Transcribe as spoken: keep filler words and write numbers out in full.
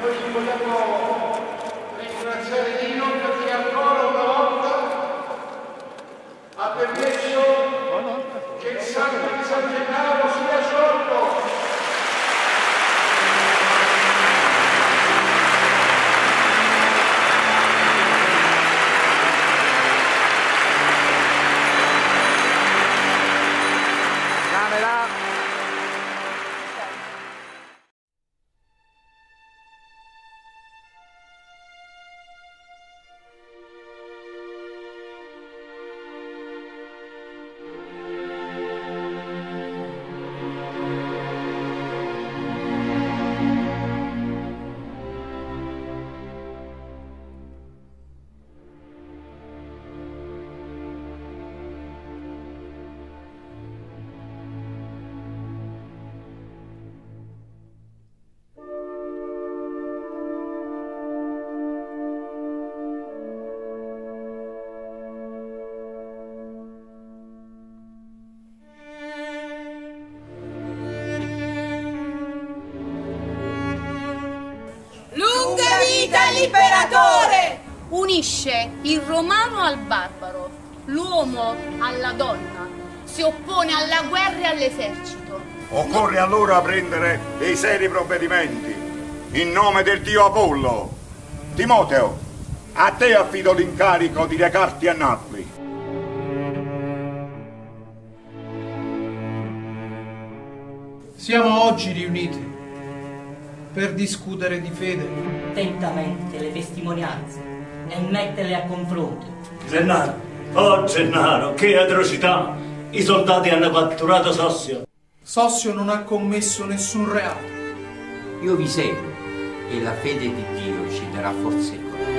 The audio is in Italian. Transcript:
Noi ci vogliamo ringraziare Dio perché ancora una volta ha permesso che il sangue di San Gennaro sia sorto. L'imperatore unisce il romano al barbaro, l'uomo alla donna, si oppone alla guerra e all'esercito. Occorre allora prendere dei seri provvedimenti in nome del dio Apollo. Timoteo, a te affido l'incarico di recarti a Napoli. Siamo oggi riuniti per discutere di fede. Attentamente le testimonianze e metterle a confronto. Gennaro, oh Gennaro, che atrocità! I soldati hanno catturato Sossio. Sossio non ha commesso nessun reato. Io vi seguo e la fede di Dio ci darà forza.